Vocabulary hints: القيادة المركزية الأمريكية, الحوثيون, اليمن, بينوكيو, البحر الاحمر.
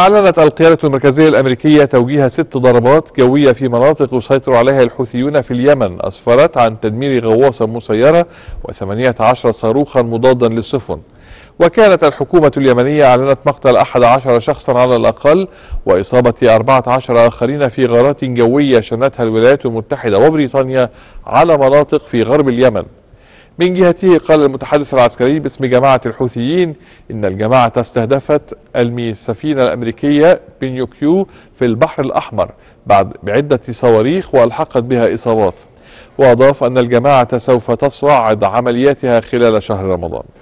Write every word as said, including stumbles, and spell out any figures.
أعلنت القيادة المركزية الأمريكية توجيه ست ضربات جوية في مناطق يسيطر عليها الحوثيون في اليمن، أسفرت عن تدمير غواصة مسيرة وثمانية عشر صاروخا مضادا للسفن. وكانت الحكومة اليمنية أعلنت مقتل أحد عشر شخصا على الأقل وإصابة أربعة عشر آخرين في غارات جوية شنتها الولايات المتحدة وبريطانيا على مناطق في غرب اليمن. من جهته قال المتحدث العسكري باسم جماعة الحوثيين إن الجماعة استهدفت السفينة الأمريكية بينوكيو في البحر الأحمر بعد بعدة صواريخ وألحقت بها إصابات. وأضاف أن الجماعة سوف تصعد عملياتها خلال شهر رمضان.